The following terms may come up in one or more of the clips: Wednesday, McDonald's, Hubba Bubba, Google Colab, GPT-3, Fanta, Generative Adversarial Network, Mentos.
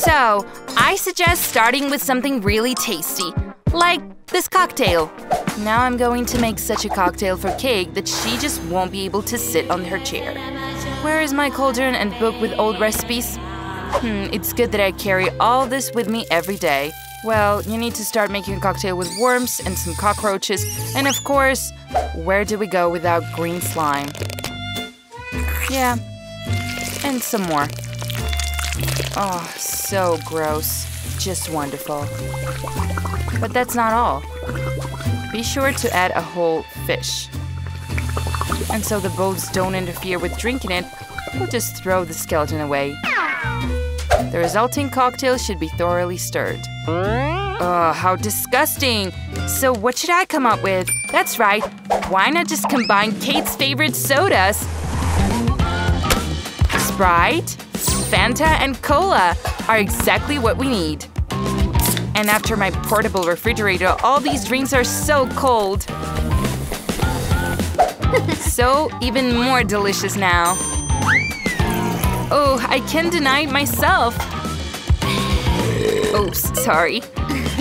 So, I suggest starting with something really tasty, like this cocktail. Now I'm going to make such a cocktail for Cake that she just won't be able to sit on her chair. Where is my cauldron and book with old recipes? It's good that I carry all this with me every day. Well, you need to start making a cocktail with worms and some cockroaches. And of course, where do we go without green slime? Yeah, and some more. Oh, so gross. Just wonderful. But that's not all. Be sure to add a whole fish. And so the bones don't interfere with drinking it, we'll just throw the skeleton away. The resulting cocktail should be thoroughly stirred. Oh, how disgusting! So what should I come up with? That's right, why not just combine Kate's favorite sodas? Sprite, Fanta, and Cola are exactly what we need. And after my portable refrigerator, all these drinks are so cold. So even more delicious now. Oh, I can't deny it myself. Oops, sorry.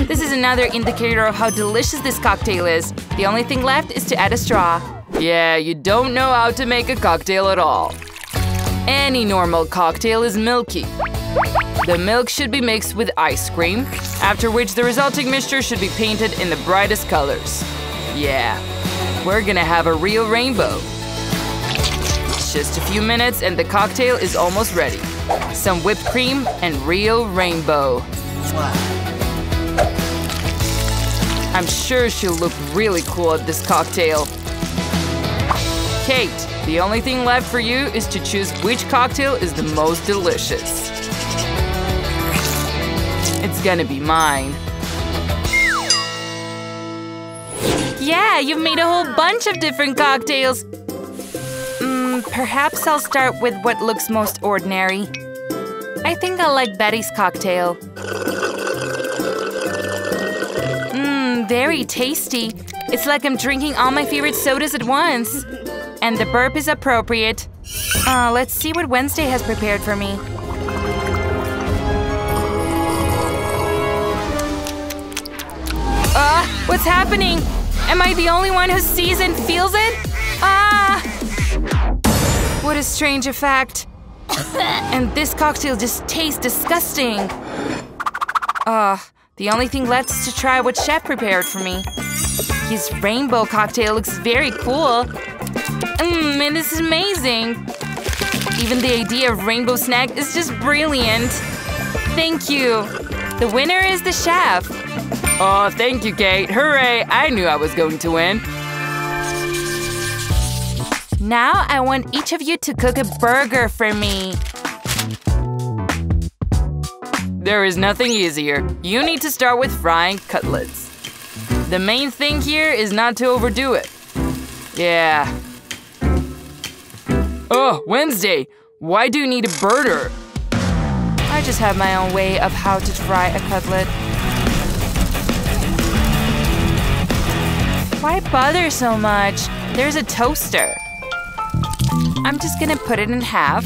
This is another indicator of how delicious this cocktail is. The only thing left is to add a straw. Yeah, you don't know how to make a cocktail at all. Any normal cocktail is milky. The milk should be mixed with ice cream, after which the resulting mixture should be painted in the brightest colors. Yeah, we're gonna have a real rainbow. Just a few minutes and the cocktail is almost ready. Some whipped cream and real rainbow. I'm sure she'll look really cool at this cocktail. Kate, the only thing left for you is to choose which cocktail is the most delicious. It's gonna be mine. Yeah, you've made a whole bunch of different cocktails. Perhaps I'll start with what looks most ordinary. I think I'll like Betty's cocktail. Very tasty. It's like I'm drinking all my favorite sodas at once. And the burp is appropriate. Let's see what Wednesday has prepared for me. What's happening? Am I the only one who sees and feels it? What a strange effect. And this cocktail just tastes disgusting. The only thing left is to try what Chef prepared for me. His rainbow cocktail looks very cool. And this is amazing. Even the idea of rainbow snack is just brilliant. Thank you. The winner is the Chef. Oh, thank you, Kate. Hooray, I knew I was going to win. Now I want each of you to cook a burger for me. There is nothing easier. You need to start with frying cutlets. The main thing here is not to overdo it. Yeah. Oh, Wednesday, why do you need a burger? I just have my own way of how to fry a cutlet. Why bother so much? There's a toaster. I'm just gonna put it in half.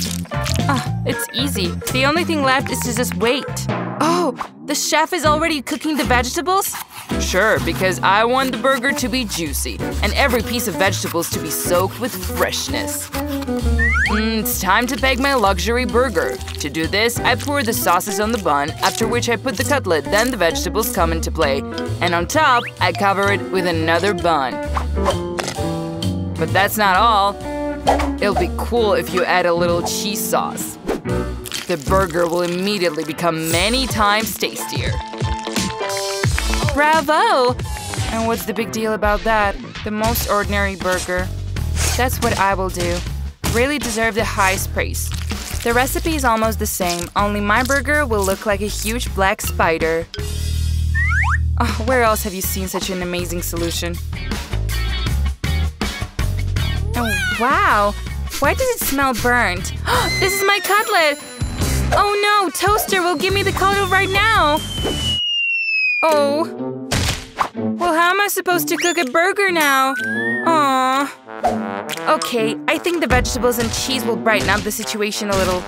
It's easy. The only thing left is to just wait. Oh, the Chef is already cooking the vegetables? Sure, because I want the burger to be juicy and every piece of vegetables to be soaked with freshness. It's time to bake my luxury burger. To do this, I pour the sauces on the bun, after which I put the cutlet, then the vegetables come into play. And on top, I cover it with another bun. But that's not all. It'll be cool if you add a little cheese sauce. The burger will immediately become many times tastier. Bravo! And what's the big deal about that? The most ordinary burger. That's what I will do. Really deserve the highest praise. The recipe is almost the same, only my burger will look like a huge black spider. Oh, where else have you seen such an amazing solution? Oh, wow! Why does it smell burnt? This is my cutlet! Oh no! Toaster will give me the cutlet right now! Oh! Well, how am I supposed to cook a burger now? Okay, I think the vegetables and cheese will brighten up the situation a little.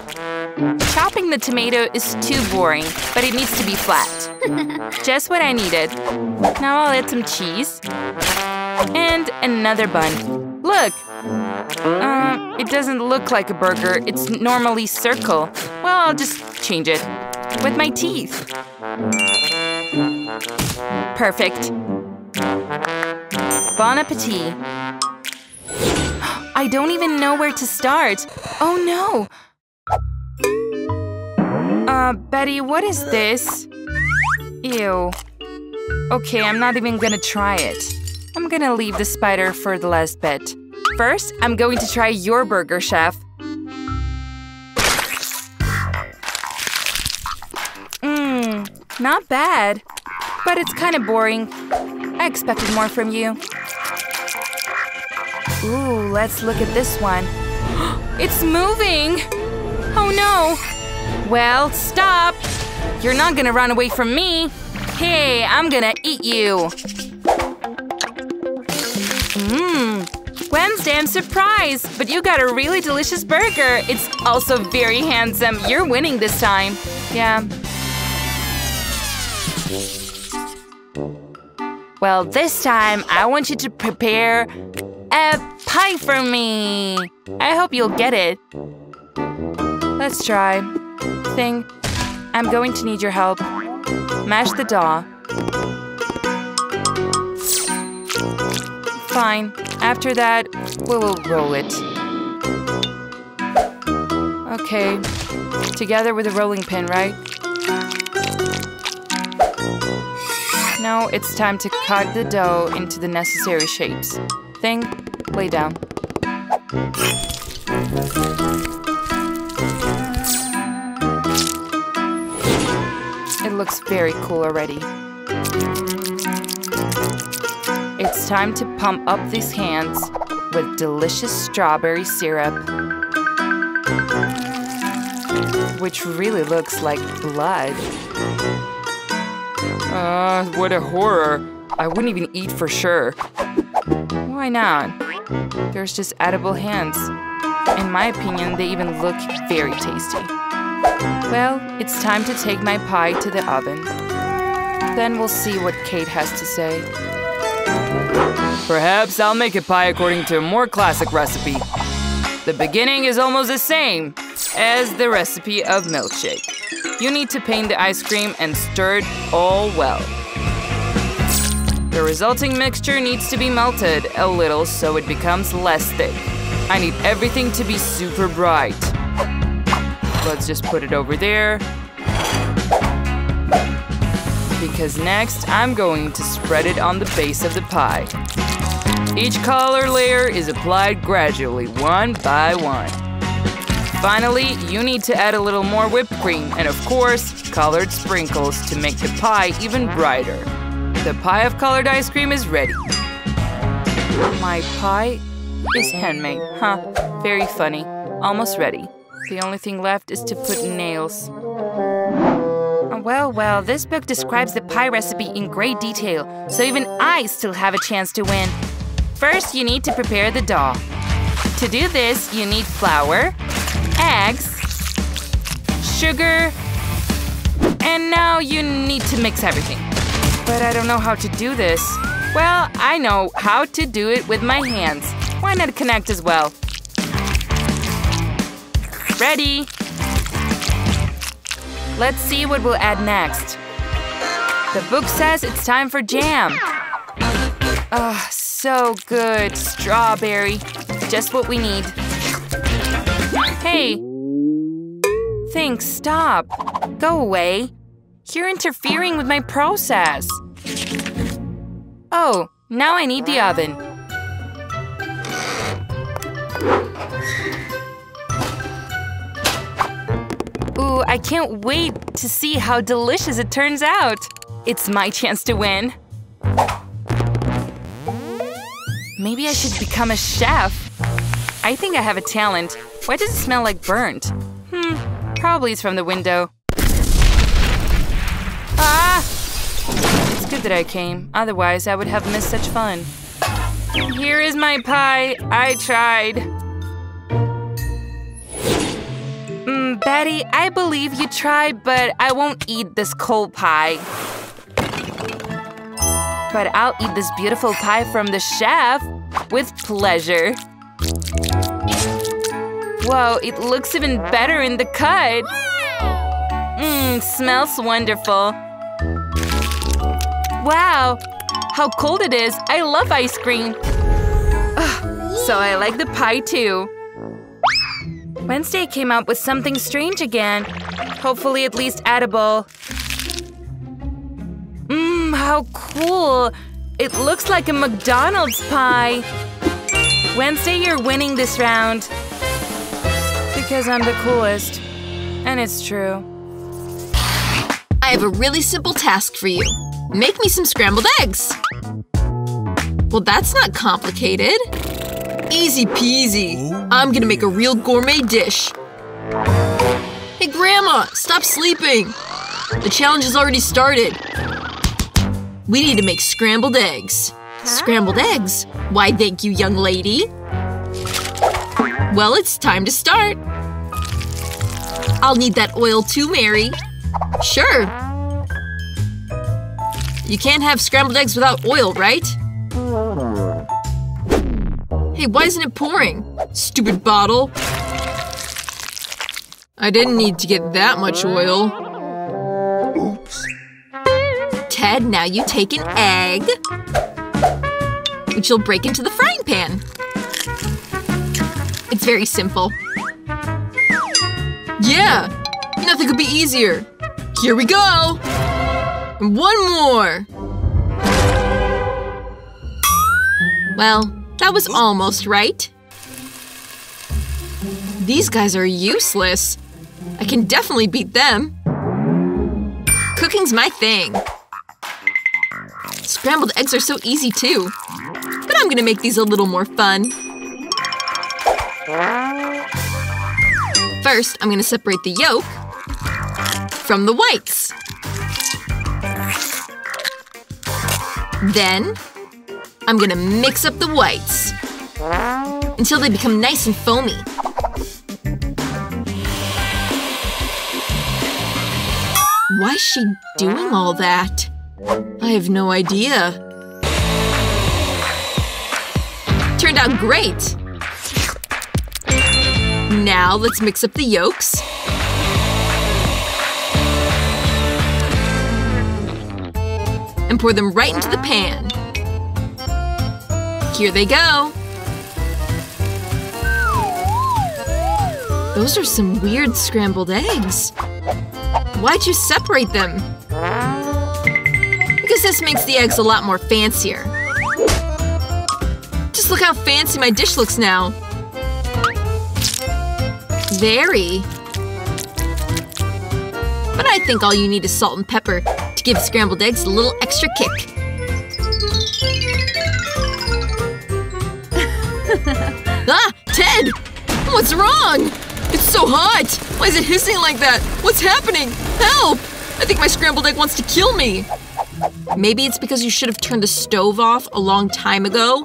Chopping the tomato is too boring, but it needs to be flat. Just what I needed. Now I'll add some cheese. And another bun. Look! It doesn't look like a burger. It's normally circle. Well, I'll just change it. With my teeth. Perfect. Bon appetit. I don't even know where to start. Oh no! Betty, what is this? Ew. Okay, I'm not even gonna try it. I'm gonna leave the spider for the last bit. First, I'm going to try your burger, chef. Not bad. But it's kind of boring. I expected more from you. Ooh, let's look at this one. It's moving! Oh no! Well, stop! You're not gonna run away from me! Hey, I'm gonna eat you! Wednesday, I'm surprised! But you got a really delicious burger! It's also very handsome! You're winning this time! Yeah. Well, this time, I want you to prepare a pie for me. I hope you'll get it. Let's try. Thing, I'm going to need your help. Mash the dough. Fine. After that, we will roll it. Okay. Together with a rolling pin, right? Now it's time to cut the dough into the necessary shapes. Thing, lay down. It looks very cool already. It's time to pump up these hands with delicious strawberry syrup, which really looks like blood. What a horror. I wouldn't even eat for sure. Why not? There's just edible hands. In my opinion, they even look very tasty. Well, it's time to take my pie to the oven. Then we'll see what Kate has to say. Perhaps I'll make a pie according to a more classic recipe. The beginning is almost the same as the recipe of milkshake. You need to paint the ice cream and stir it all well. The resulting mixture needs to be melted a little so it becomes less thick. I need everything to be super bright. Let's just put it over there. Because next, I'm going to spread it on the base of the pie. Each color layer is applied gradually, one by one. Finally, you need to add a little more whipped cream and, of course, colored sprinkles to make the pie even brighter. The pie of colored ice cream is ready. My pie is handmade. Huh, very funny. Almost ready. The only thing left is to put nails. Well, well, this book describes the pie recipe in great detail, so even I still have a chance to win. First, you need to prepare the dough. To do this, you need flour, eggs, sugar, and now you need to mix everything. But I don't know how to do this. Well, I know how to do it with my hands. Why not connect as well? Ready! Let's see what we'll add next. The book says it's time for jam. Oh, so good. Strawberry. Just what we need. Hey! Thing, stop! Go away! You're interfering with my process! Oh, now I need the oven. Ooh, I can't wait to see how delicious it turns out! It's my chance to win! Maybe I should become a chef! I think I have a talent. Why does it smell like burnt? Probably it's from the window. Ah! It's good that I came. Otherwise, I would have missed such fun. Here is my pie. I tried. Betty, I believe you tried, but I won't eat this cold pie. But I'll eat this beautiful pie from the chef with pleasure. Whoa, it looks even better in the cut. Mmm, smells wonderful. Wow, how cold it is. I love ice cream. Ugh, so I like the pie too. Wednesday came up with something strange again. Hopefully at least edible. How cool! It looks like a McDonald's pie! Wednesday, you're winning this round! Because I'm the coolest. And it's true. I have a really simple task for you. Make me some scrambled eggs! Well, that's not complicated. Easy peasy. I'm gonna make a real gourmet dish. Hey, Grandma! Stop sleeping! The challenge has already started. We need to make scrambled eggs. Scrambled eggs? Why, thank you, young lady. Well, it's time to start. I'll need that oil too, Mary. Sure. You can't have scrambled eggs without oil, right? Hey, why isn't it pouring? Stupid bottle. I didn't need to get that much oil. Ted, now you take an egg, which you'll break into the frying pan. It's very simple. Yeah! Nothing could be easier. Here we go! And one more! Well, that was almost right. These guys are useless. I can definitely beat them. Cooking's my thing. Scrambled eggs are so easy, too. But I'm gonna make these a little more fun. First, I'm gonna separate the yolk from the whites. Then, I'm gonna mix up the whites until they become nice and foamy. Why is she doing all that? I have no idea. Turned out great! Now let's mix up the yolks. And pour them right into the pan. Here they go! Those are some weird scrambled eggs. Why'd you separate them? This makes the eggs a lot more fancier. Just look how fancy my dish looks now. Very. But I think all you need is salt and pepper to give scrambled eggs a little extra kick. Ah! Ted! What's wrong? It's so hot! Why is it hissing like that? What's happening? Help! I think my scrambled egg wants to kill me. Maybe it's because you should have turned the stove off a long time ago.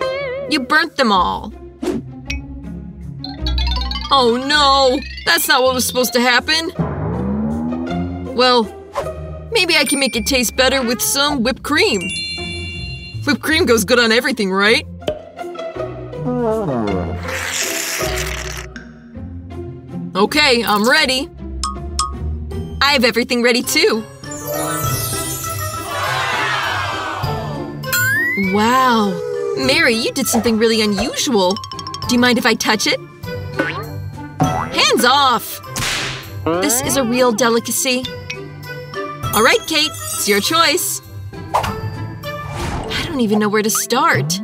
You burnt them all. Oh no! That's not what was supposed to happen. Well, maybe I can make it taste better with some whipped cream. Whipped cream goes good on everything, right? Okay, I'm ready. I have everything ready too. Wow. Mary, you did something really unusual. Do you mind if I touch it? Hands off! This is a real delicacy. All right, Kate. It's your choice. I don't even know where to start.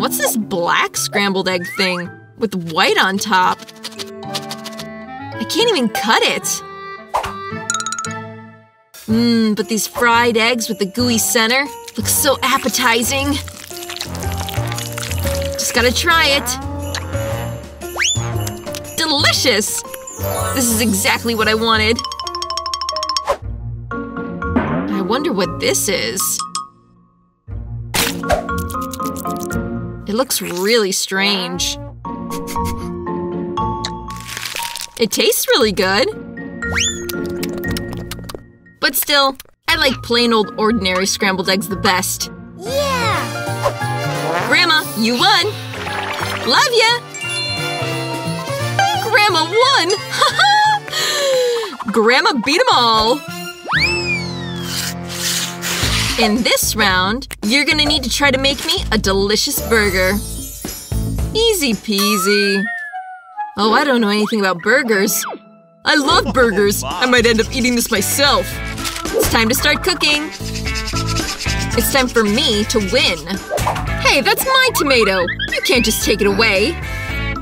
What's this black scrambled egg thing with white on top? I can't even cut it. But these fried eggs with the gooey center looks so appetizing. Just gotta try it. Delicious! This is exactly what I wanted. I wonder what this is. It looks really strange. It tastes really good. But still, I like plain old ordinary scrambled eggs the best. Yeah! Grandma, you won! Love ya! Grandma won! Grandma beat 'em all! In this round, you're gonna need to try to make me a delicious burger. Easy peasy. Oh, I don't know anything about burgers. I love burgers! I might end up eating this myself! It's time to start cooking! It's time for me to win! Hey, that's my tomato! You can't just take it away!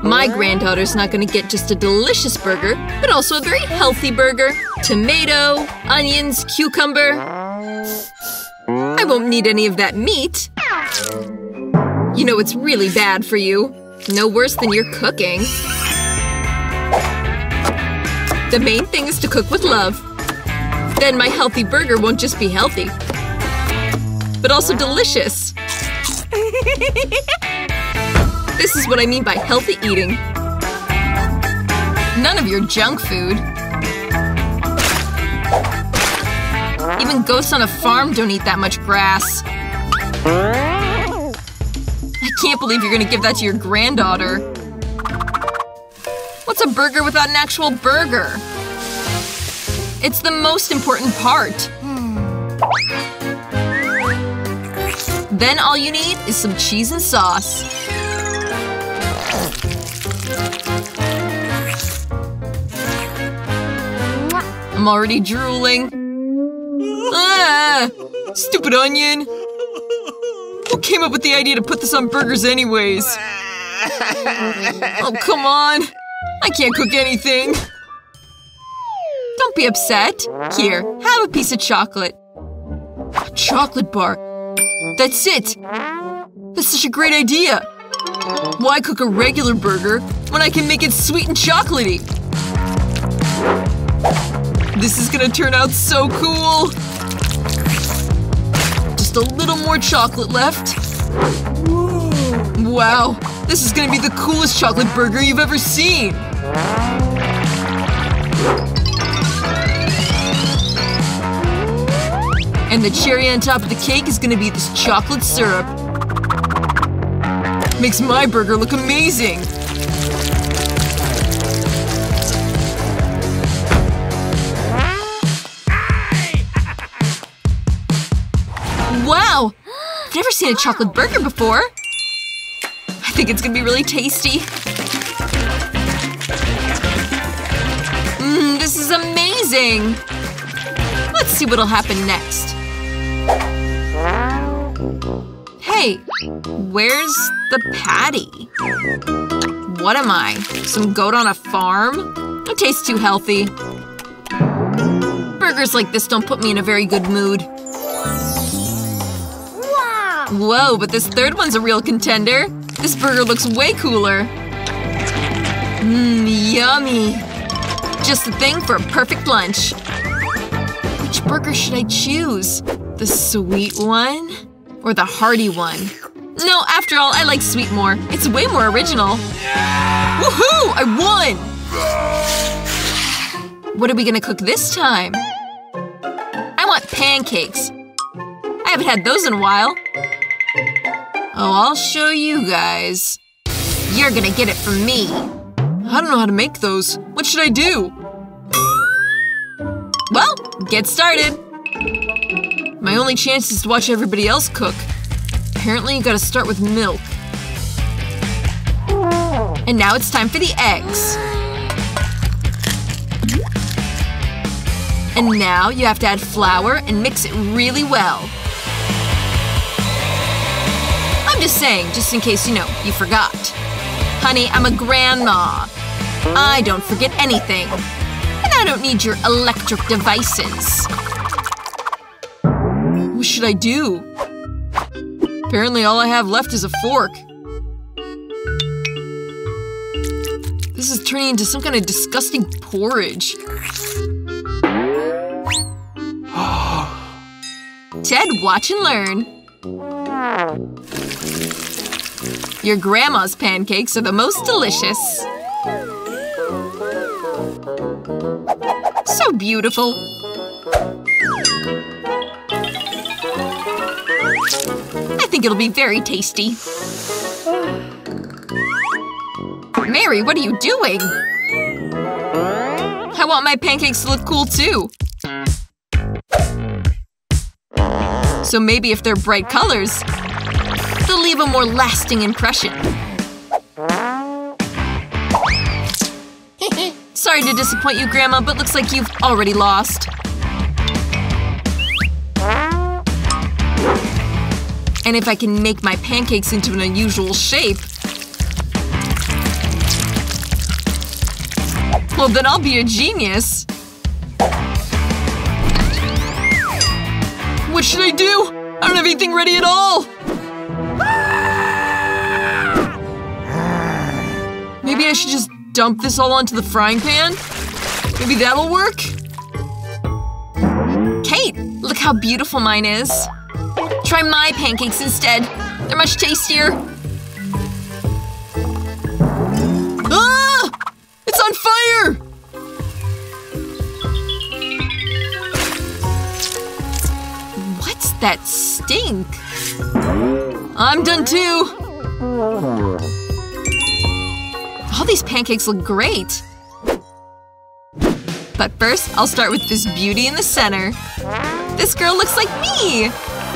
My granddaughter's not gonna get just a delicious burger, but also a very healthy burger. Tomato, onions, cucumber… I won't need any of that meat. You know it's really bad for you. No worse than your cooking. The main thing is to cook with love. Then my healthy burger won't just be healthy, but also delicious. This is what I mean by healthy eating. None of your junk food. Even ghosts on a farm don't eat that much grass. I can't believe you're gonna give that to your granddaughter. What's a burger without an actual burger? It's the most important part. Then all you need is some cheese and sauce. I'm already drooling. Ah, stupid onion! Who came up with the idea to put this on burgers anyways? Oh, come on! I can't cook anything! Don't be upset. Here, have a piece of chocolate. A chocolate bar. That's it! That's such a great idea! Why cook a regular burger when I can make it sweet and chocolatey? This is gonna turn out so cool! Just a little more chocolate left. Wow, this is gonna be the coolest chocolate burger you've ever seen! And the cherry on top of the cake is gonna be this chocolate syrup. Makes my burger look amazing! Wow! I've never seen a chocolate burger before! I think it's gonna be really tasty. Mmm, this is amazing! Let's see what'll happen next. Hey, where's the patty? What am I? Some goat on a farm? It tastes too healthy. Burgers like this don't put me in a very good mood. Whoa, but this third one's a real contender! This burger looks way cooler! Mmm, yummy! Just the thing for a perfect lunch! Which burger should I choose? The sweet one? Or the hearty one? No, after all, I like sweet more. It's way more original! Woohoo! I won! What are we gonna cook this time? I want pancakes! I haven't had those in a while! Oh, I'll show you guys. You're gonna get it from me. I don't know how to make those. What should I do? Well, get started. My only chance is to watch everybody else cook. Apparently you gotta start with milk. And now it's time for the eggs. And now you have to add flour and mix it really well. I'm just saying, just in case, you forgot. Honey, I'm a grandma. I don't forget anything. And I don't need your electric devices. What should I do? Apparently all I have left is a fork. This is turning into some kind of disgusting porridge. Ted, watch and learn. Your grandma's pancakes are the most delicious. So beautiful. I think it'll be very tasty. Mary, what are you doing? I want my pancakes to look cool too. So maybe if they're bright colors, they'll leave a more lasting impression. Sorry to disappoint you, Grandma, but looks like you've already lost. And if I can make my pancakes into an unusual shape, well, then I'll be a genius. What should I do? I don't have anything ready at all! Maybe I should just dump this all onto the frying pan? Maybe that'll work? Kate, look how beautiful mine is. Try my pancakes instead. They're much tastier. Ah! It's on fire! What's that stink? I'm done too! All these pancakes look great! But first, I'll start with this beauty in the center. This girl looks like me!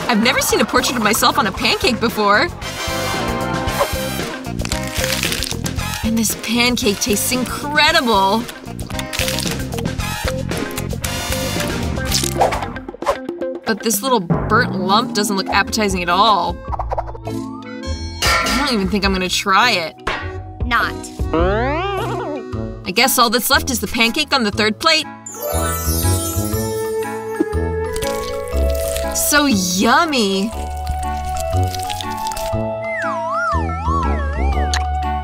I've never seen a portrait of myself on a pancake before. And this pancake tastes incredible! But this little burnt lump doesn't look appetizing at all. I don't even think I'm gonna try it. Not. I guess all that's left is the pancake on the third plate. So yummy!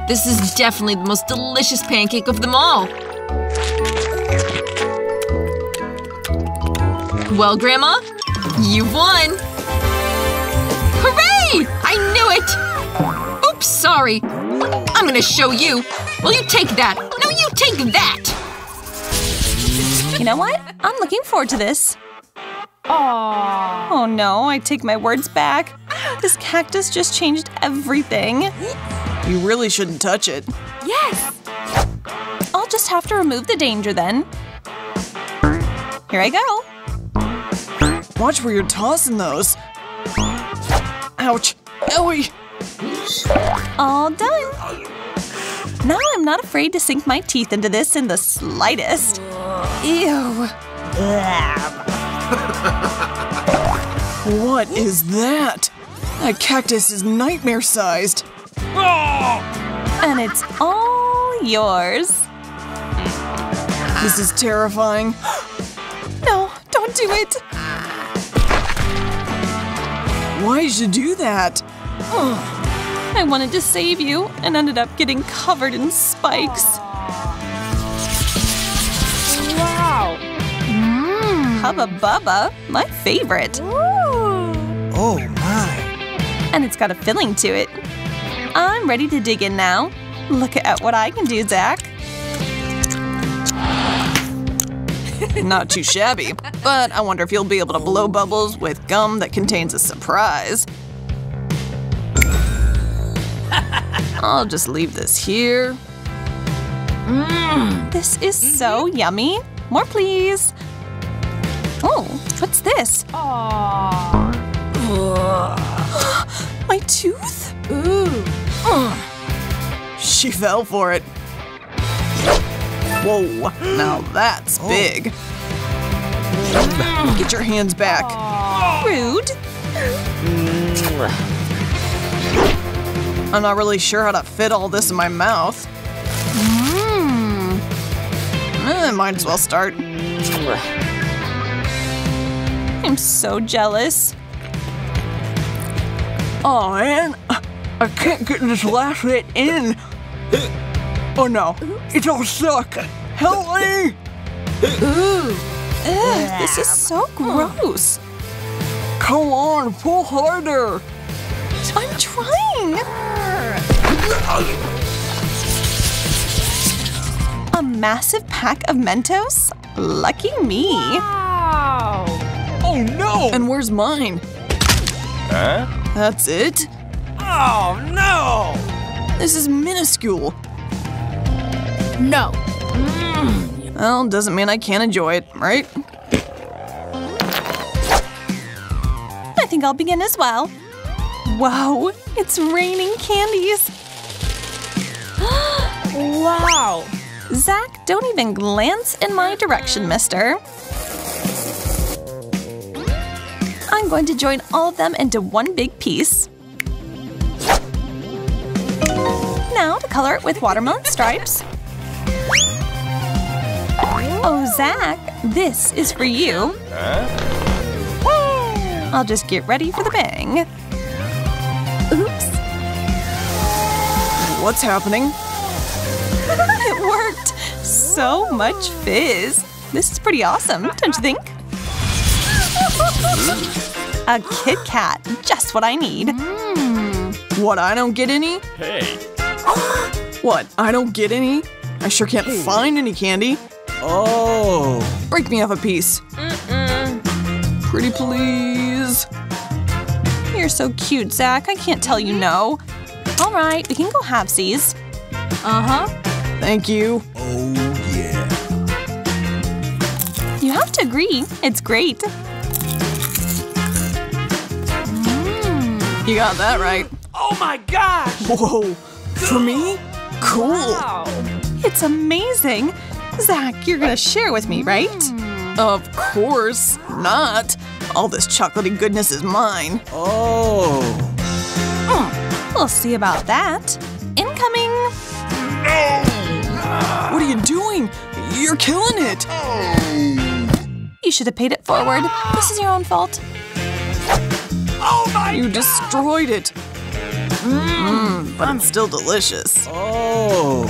This is definitely the most delicious pancake of them all. Well, Grandma, you've won! Hooray! I knew it! Oops, sorry. I'm gonna show you! Will you take that? No, you take that! You know what? I'm looking forward to this. Aww. Oh no, I take my words back. This cactus just changed everything. You really shouldn't touch it. Yes! I'll just have to remove the danger then. Here I go. Watch where you're tossing those. Ouch. Owie. All done! Now I'm not afraid to sink my teeth into this in the slightest. Ew! What is that? That cactus is nightmare-sized. And it's all yours. This is terrifying. No, don't do it! Why should you do that? I wanted to save you and ended up getting covered in spikes. Wow! Hubba Bubba, my favorite. Ooh. Oh my! And it's got a filling to it. I'm ready to dig in now. Look at what I can do, Zach. Not too shabby, but I wonder if you'll be able to blow bubbles with gum that contains a surprise. I'll just leave this here. This is so yummy. More, please. Oh, what's this? My tooth? Ooh. She fell for it. Whoa, now that's big. Get your hands back. Rude. I'm not really sure how to fit all this in my mouth. Might as well start. I'm so jealous. Oh man, I can't get this last bit in. Oh no, it's all stuck. Help me! Ooh, ugh, this is so gross. Come on, pull harder. I'm trying! A massive pack of Mentos? Lucky me. Wow. Oh no! And where's mine? Huh? That's it? Oh no! This is minuscule. No. Mm. Well, doesn't mean I can't enjoy it, right? I think I'll begin as well. Wow, it's raining candies. Wow. Zach, don't even glance in my direction, mister. I'm going to join all of them into one big piece. Now to color it with watermelon stripes. Oh, Zach, this is for you. I'll just get ready for the bang. Oops. What's happening? It worked! So much fizz! This is pretty awesome, don't you think? A Kit Kat, just what I need. Mm. What, I don't get any? Hey. What, I don't get any? I sure can't find any candy. Oh. Break me off a piece. Pretty please. You're so cute, Zach. I can't tell you no. All right, we can go halfsies. Uh-huh. Thank you. Oh, yeah. You have to agree. It's great. Mm. You got that right. Oh, my gosh. Whoa. For me? Cool. Wow. It's amazing. Zach, you're going to share with me, right? Mm. Of course not. All this chocolatey goodness is mine. Oh. Mm. We'll see about that. Incoming. No. What are you doing? You're killing it! You should have paid it forward. This is your own fault. Oh my God! You destroyed it. Mmm, but it's still delicious. Oh.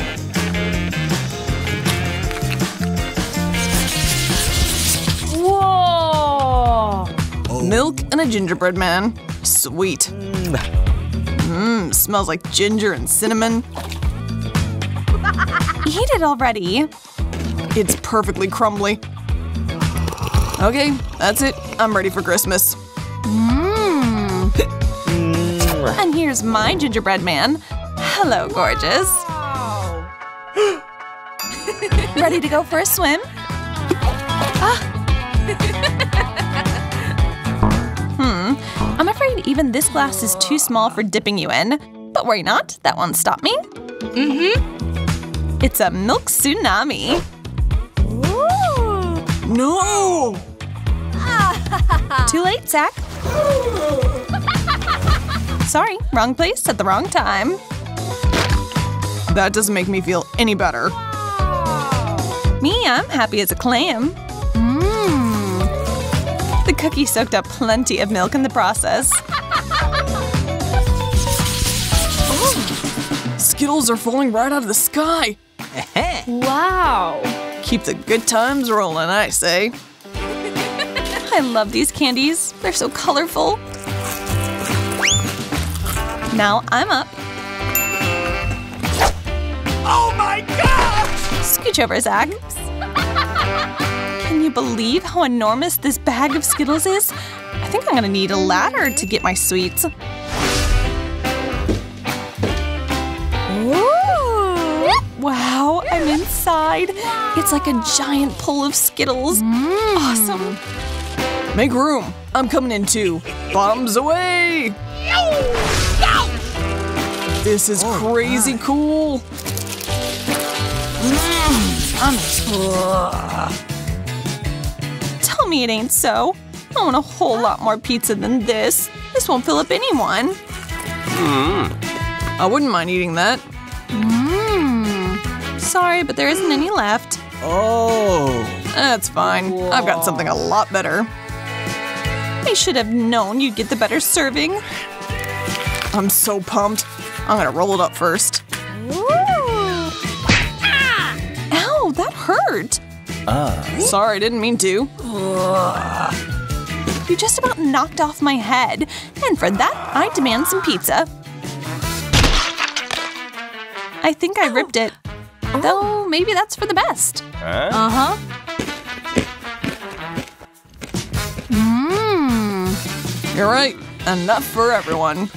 Whoa! Oh. Milk and a gingerbread man. Sweet. Mmm, smells like ginger and cinnamon. Eat it already. It's perfectly crumbly. Okay, that's it. I'm ready for Christmas. Mmm. And here's my gingerbread man. Hello, gorgeous. Wow. Ready to go for a swim? Ah. Hmm. I'm afraid even this glass is too small for dipping you in. But worry not, that won't stop me. Mm-hmm. It's a milk tsunami. Ooh. No! Too late, Zach. Sorry, wrong place at the wrong time. That doesn't make me feel any better. Me, I'm happy as a clam. Mm. The cookie soaked up plenty of milk in the process. Ooh. Skittles are falling right out of the sky. Wow! Keep the good times rolling, I say. I love these candies. They're so colorful. Now I'm up. Oh my gosh! Scooch over, Zach. Can you believe how enormous this bag of Skittles is? I think I'm gonna need a ladder to get my sweets. Wow, I'm inside. It's like a giant pull of Skittles. Mm. Awesome. Make room. I'm coming in too. Bombs away. This is crazy cool. Tell me it ain't so. I want a whole lot more pizza than this. This won't fill up anyone. Mm. I wouldn't mind eating that. Sorry, but there isn't any left. Oh. That's fine. Whoa. I've got something a lot better. I should have known you'd get the better serving. I'm so pumped. I'm gonna roll it up first. Ooh. Ow, that hurt. Sorry, didn't mean to. You just about knocked off my head. And for that, I demand some pizza. I think I ripped it. Though, maybe that's for the best. Uh-huh. Mmm. You're right. Enough for everyone.